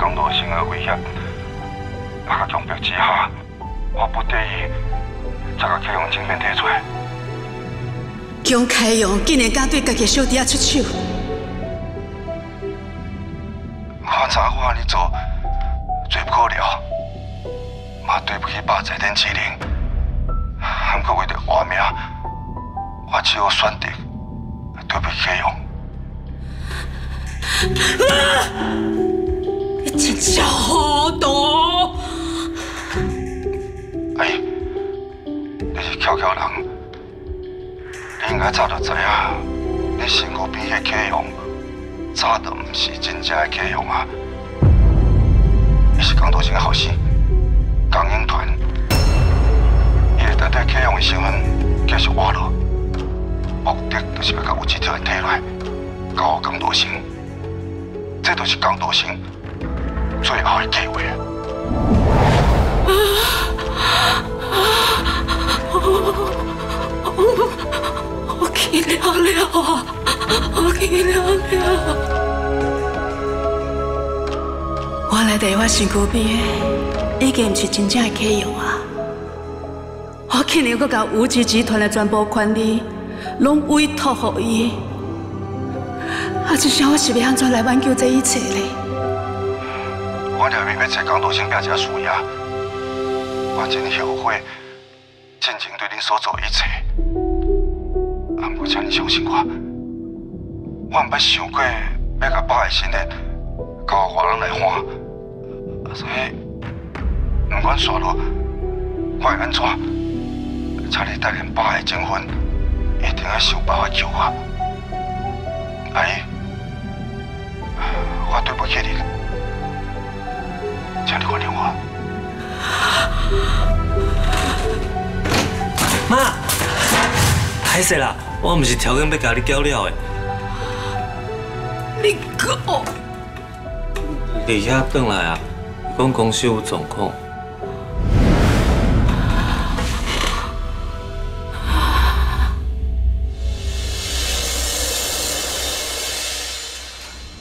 感到性嘅威脅。喺個強迫之下，我不得已才將啟榮正面提出來。姜啟榮竟然敢對家己小弟仔出手！我知我安尼做最不可了，嘛對不起爸在天之靈，不過為着活命，我只有選擇對不起啟榮。 啊！真正糊涂！阿姨，你是巧巧人，你应该早就知啊。你身躯边的启荣，早就唔是真正的启荣啊。伊是江道成的后生，江英团，伊会当对启荣的身份继续活落，目的就是要甲有志条人摕来，交给江道成。 这就是江道成最后的机会。我去了了，我去了了。我来在我身躯边，已经不是真正的启荣啊！我竟然搁把吴氏集团的全部权利拢委托给伊。 啊！这下我是要安怎来挽救这一切呢？我了面要找江道成拼这输赢，我真后悔，真情对恁所做一切。啊，不过请你相信我毋捌想过要甲爸的身份交外人来换，所以不管啥路，我会安怎，请你带领爸的征婚，一定要想办法救我，阿姨。 我对不起你，请你原谅我。妈，歹势啦，我唔是条件要甲你交了的。你哥，你遐转来啊？讲公司有状况。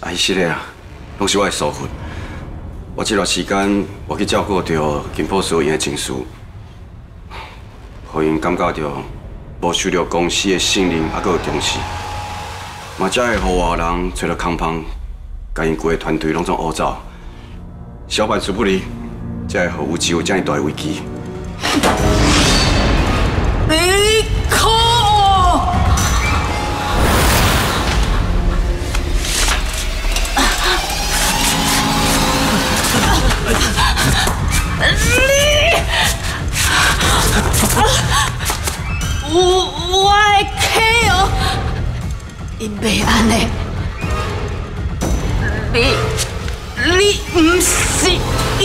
哎，是嘞啊。 拢是我的疏忽，我这段时间我去照顾着金宝书院的情绪，让因感觉着无受到公司的信任，还阁有重视，嘛才会让外人找到空帮，甲因规个团队拢总乌走，小白出不离，才会让有志有这么大的危机。你可恶！ 你，我的启荣，伊袂安尼，你唔是伊，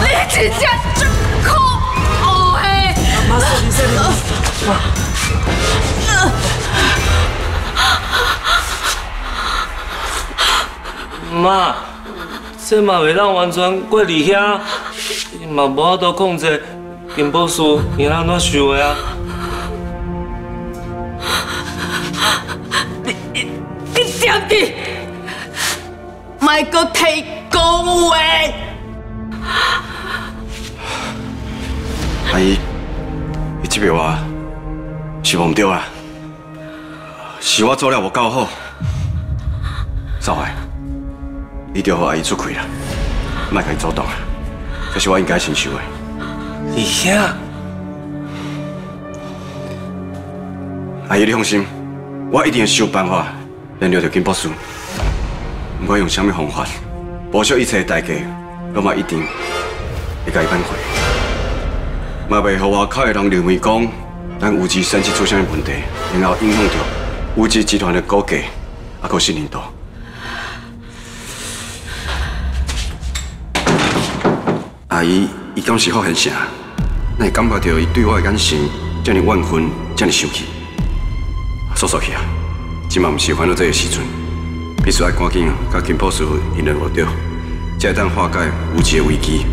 你真正真可恶嘿！妈，小心点，妈，这嘛袂当完全怪你兄，伊嘛无法度控制金宝书，伊安怎想的啊？你点去？莫阁提讲话。阿姨，伊这边话是无毋对啊，是我做了无够好，走开。 你就让阿姨出气啦，莫甲伊阻挡啦，这是我应该承受的。你兄，阿姨你放心，我一定会想办法挽留着金博士。不管用什么方法，不惜一切代价，我嘛一定会甲伊挽回。嘛袂让外口的人认为讲咱吴氏生意出啥问题，然后影响到吴氏集团的股价，还有信任度。 阿姨，伊敢是发现啥？咱会感觉到伊对我的眼神这么怨恨，这么生气。说说去啊，今嘛毋是烦恼这个时阵，必须要赶紧甲金博士因人和掉，才当化解无解危机。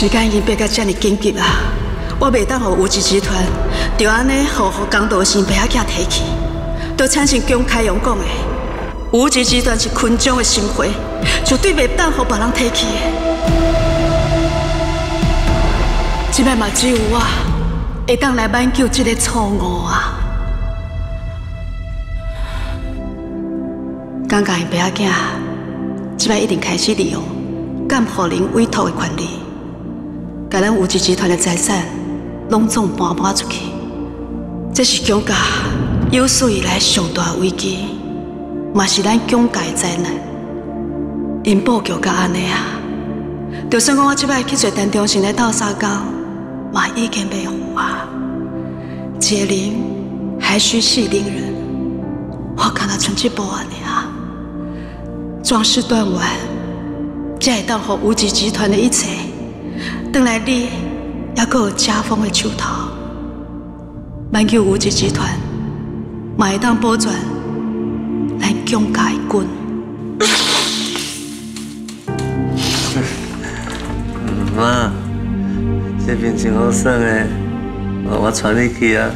时间已经变到这么紧急啊！我袂当让无极集团就安尼，让江道生被遐囝提起，就产生江开阳讲的，无极集团是群众的心血，绝对袂当让别人提起的。即摆嘛只有我会当来挽救这个错误啊！江家因被遐囝，即摆一定开始利用监护人委托的权利。 把咱无极集团的财产拢总搬搬出去，这是蒋家有史以来上大危机，嘛是咱蒋家的灾难。因布局到安尼啊，就算讲我即摆去找陈忠信来斗相共，嘛已经袂用啊。解铃还需系铃人，我敢若剩一步安尼啊。壮士断腕，才会当让无极集团的一切。 等来你，还阁有家风的手头，挽救无极集团，嘛会当保全咱蒋家的军。妈，这边真好耍诶，我带你去啊。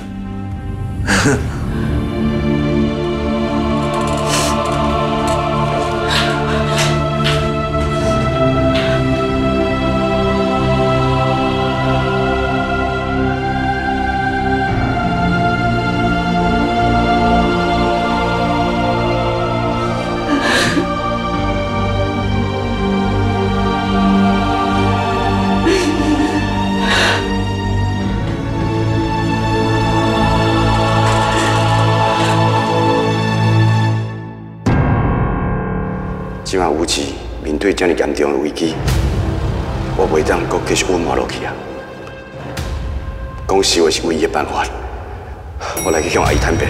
即卖无极面对这么严重的危机，我袂当阁继续隐瞒落去啊！讲实话是唯一的办法，我来去向阿姨坦白。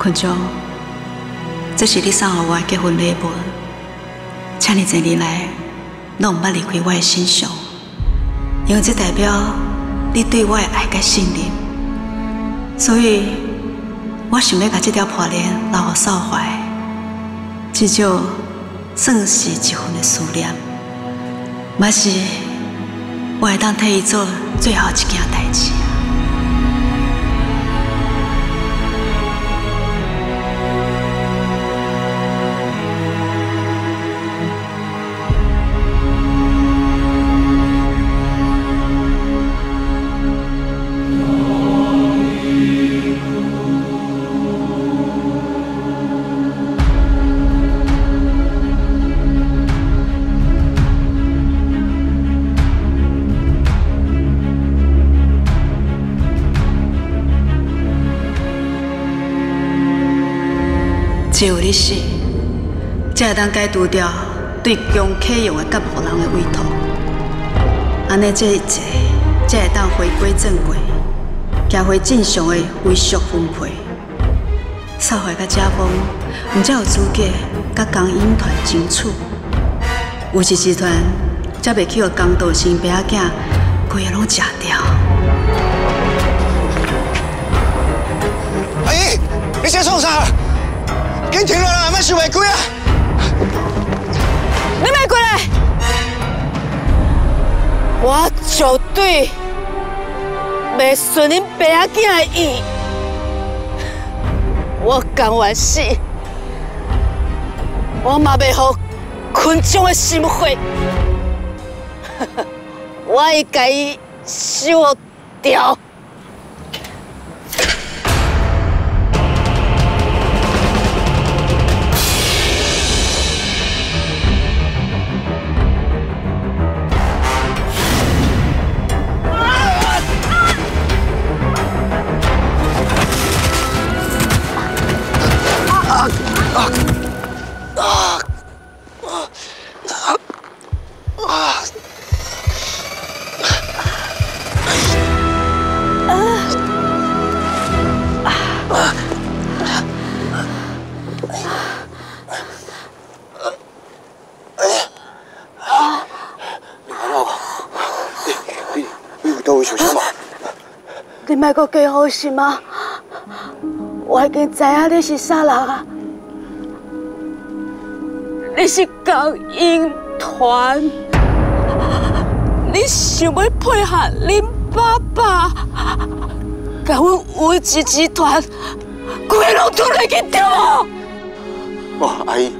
群众，这是你送给我的结婚礼物，请你这年来拢毋捌离开我的身上，因为这代表你对我的爱甲信任，所以我想要把这条破链留给少怀，至少算是一份的思念，嘛是我会当替伊做最后一件代志。 只有你死，才会当解除掉对江启阳的监护人的委托，安尼这一切才会当回归正轨，行回正常的归属分配。少怀甲家风，毋才有资格甲江英团争取，有一集团才袂去互江道生爸仔囝规个拢食掉。阿姨，你先创啥？ 紧停落来，莫想袂开啊！你莫过来，我绝对袂顺恁爸仔囝的意，我甘愿死，我嘛袂让群众的心灰，我会甲伊收掉。嘛？你莫阁加好心啊！我已经知影你是啥人啊！你是港英团，你想要配合恁爸爸，甲阮五级集团规路拖落去对无？哇，阿姨，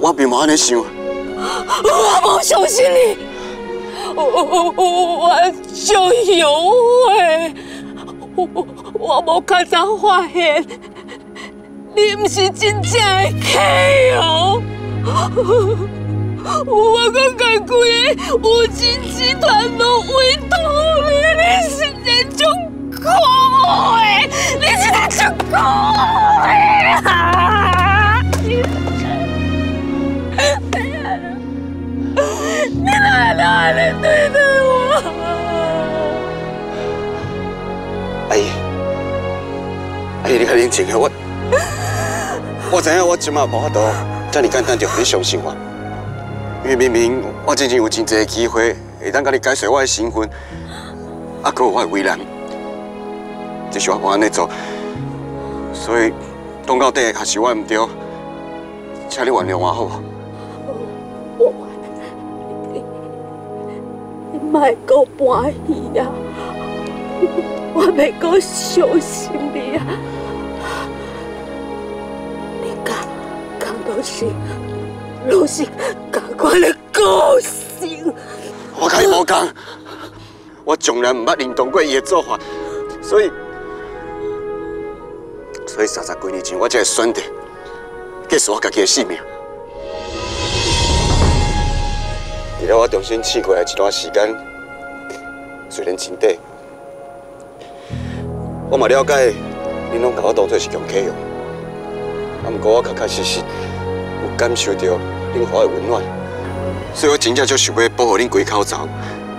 我并无安尼想。我无相信你。 我就有悔，我无较早发现，你毋是真正的客户。我感觉规个五金集团拢委托你，你是一种可恶的，你是一种可恶的啊！你哪能这样对待我？阿姨，阿姨，你较冷静下，我知影我即马无法度遮尔简单就让你相信我，因为明明我真正有真侪机会会当甲你解释我的身份，啊，搁有我的为人，只是我无安尼做，所以讲到底还是我唔对，请你原谅我好无？ 莫阁搬戏啊！我袂阁相信你啊！你讲都是同款的个性。我甲伊无同，我从来唔捌认同过伊的做法，所以30几年前我才会选择结束我家己的性命。 伫了我重新试过的一段时间，虽然真短，我嘛了解，恁拢把我当作是强客用。啊，不过我确确实实有感受到恁给我的温暖，所以我真正就想要保护恁几口罩，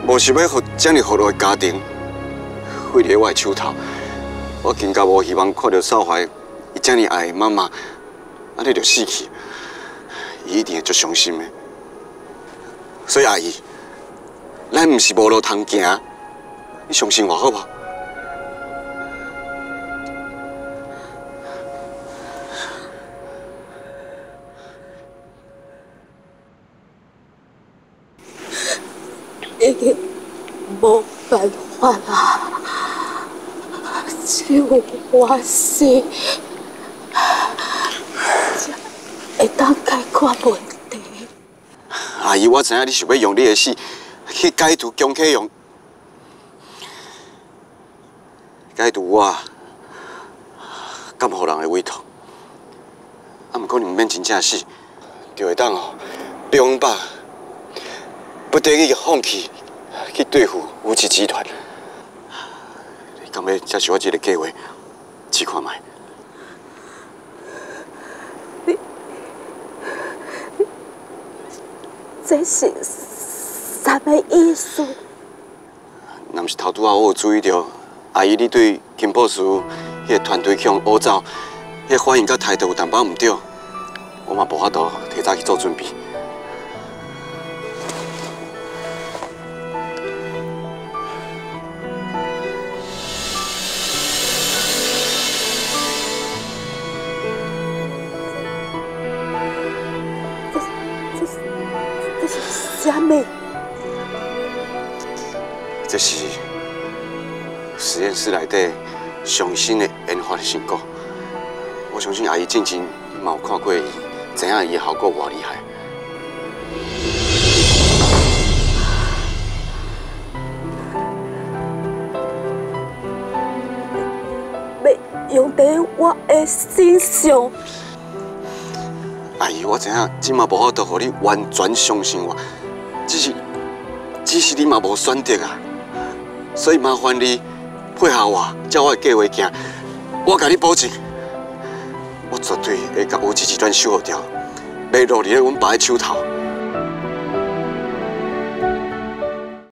无想要让这么好的家庭毁在我的手头。我更加无希望看到少怀伊这么爱的妈妈，安尼就死去，伊一定会足伤心的。 所以阿姨，咱唔是无路通行，你相信我好不？已经无办法啦，只有我死，会当解决问题。 阿姨，我知影你想要用你的死去解除江启用，解除我，敢予人的委托。啊，毋过你毋免真正死，就会当哦，两百不得已放弃去对付五级集团。你敢要接受我这个计划，试看卖？ 这是啥物意思？那不是头拄啊，我有注意到阿姨你对金博士迄个团队向乌走，迄反应甲态度有淡薄唔对，我嘛无法度提早去做准备。这是实验室内底上新的研发的成果。我相信阿姨之前嘛有看过伊，知影伊的效果偌厉害。要用在我的身上。阿姨，我知影，即嘛无法度，互你完全相信我。 只是你嘛无选择啊，所以麻烦你配合我，照我的计划行。我甲你保证，我绝对会甲乌鸡集团收服掉，袂落入咧阮爸的手头。